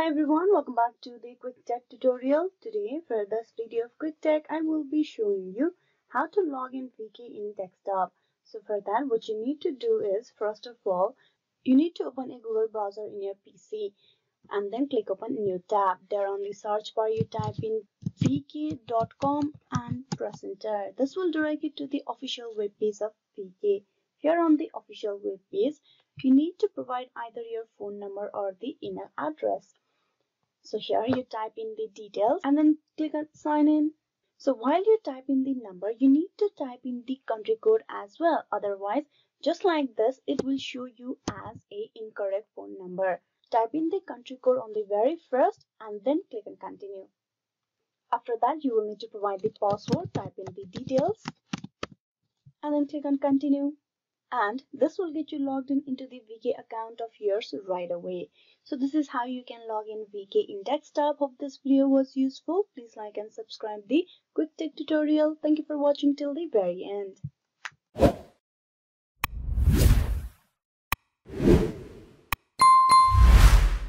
Hi everyone, welcome back to the Quick Tech Tutorial. Today, for this video of Quick Tech, I will be showing you how to log in VK in desktop. So for that, what you need to do is, first of all, you need to open a Google browser in your PC and then click open new tab. There on the search bar, you type in VK.com and press enter. This will direct you to the official web page of VK. Here on the official web page, you need to provide either your phone number or the email address. So here you type in the details and then click on sign in. So while you type in the number, you need to type in the country code as well. Otherwise, just like this, it will show you as an incorrect phone number. Type in the country code on the very first and then click on continue. After that, you will need to provide the password, type in the details and then click on continue. And this will get you logged in into the VK account of yours right away. So this is how you can log in VK in desktop. Hope this video was useful. Please like and subscribe the Quick Tech Tutorial. Thank you for watching till the very end.